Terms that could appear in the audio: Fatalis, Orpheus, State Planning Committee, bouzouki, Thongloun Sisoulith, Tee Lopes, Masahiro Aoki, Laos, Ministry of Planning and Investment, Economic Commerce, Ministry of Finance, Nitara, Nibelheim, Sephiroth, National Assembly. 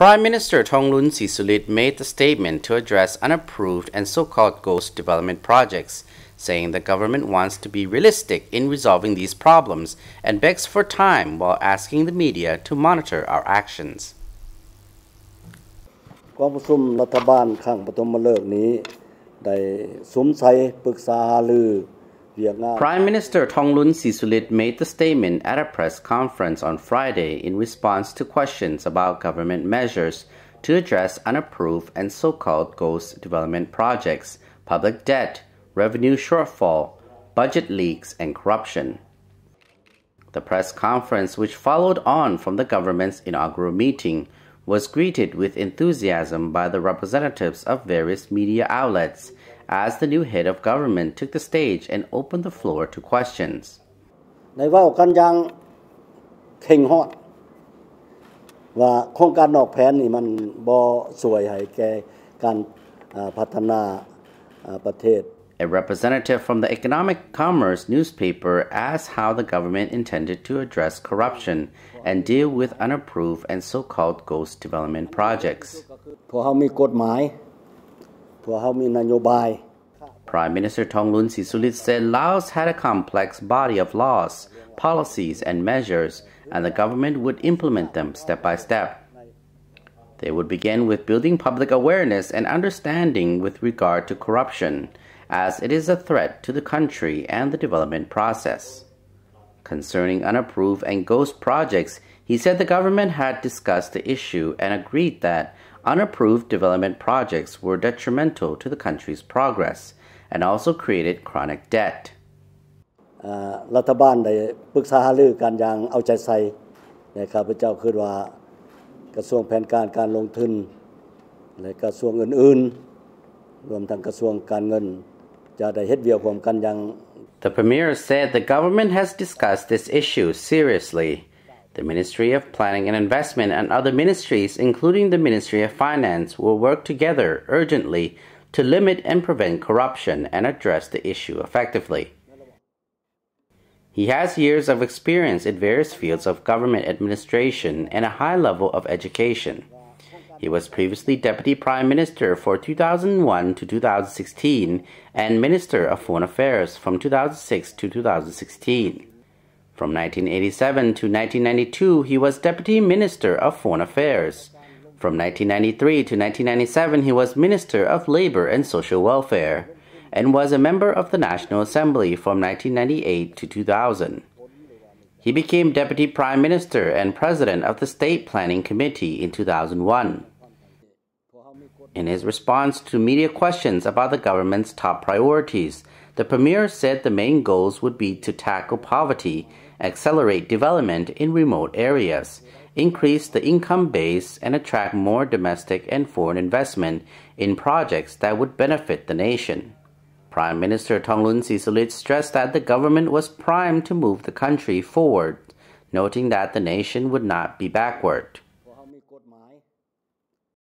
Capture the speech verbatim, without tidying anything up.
Prime Minister Thongloun Sisoulith made the statement to address unapproved and so-called ghost development projects, saying the government wants to be realistic in resolving these problems and begs for time while asking the media to monitor our actions. Prime Minister Thongloun Sisoulith made the statement at a press conference on Friday in response to questions about government measures to address unapproved and so-called ghost development projects, public debt, revenue shortfall, budget leaks, and corruption. The press conference, which followed on from the government's inaugural meeting, was greeted with enthusiasm by the representatives of various media outlets as the new head of government took the stage and opened the floor to questions. A representative from the Economic Commerce newspaper asked how the government intended to address corruption and deal with unapproved and so-called ghost development projects. Prime Minister Thongloun Sisoulith said Laos had a complex body of laws, policies, and measures, and the government would implement them step by step. They would begin with building public awareness and understanding with regard to corruption, as it is a threat to the country and the development process. Concerning unapproved and ghost projects, he said the government had discussed the issue and agreed that unapproved development projects were detrimental to the country's progress and also created chronic debt. The Premier said the government has discussed this issue seriously. The Ministry of Planning and Investment and other ministries, including the Ministry of Finance, will work together urgently to limit and prevent corruption and address the issue effectively. He has years of experience in various fields of government administration and a high level of education. He was previously Deputy Prime Minister for two thousand one to two thousand sixteen and Minister of Foreign Affairs from two thousand six to two thousand sixteen. From nineteen eighty-seven to nineteen ninety-two, he was Deputy Minister of Foreign Affairs. From nineteen ninety-three to nineteen ninety-seven, he was Minister of Labor and Social Welfare, and was a member of the National Assembly from nineteen ninety-eight to two thousand. He became Deputy Prime Minister and President of the State Planning Committee in two thousand one. In his response to media questions about the government's top priorities, the Premier said the main goals would be to tackle poverty, accelerate development in remote areas, increase the income base, and attract more domestic and foreign investment in projects that would benefit the nation. Prime Minister Thongloun Sisoulith stressed that the government was primed to move the country forward, noting that the nation would not be backward.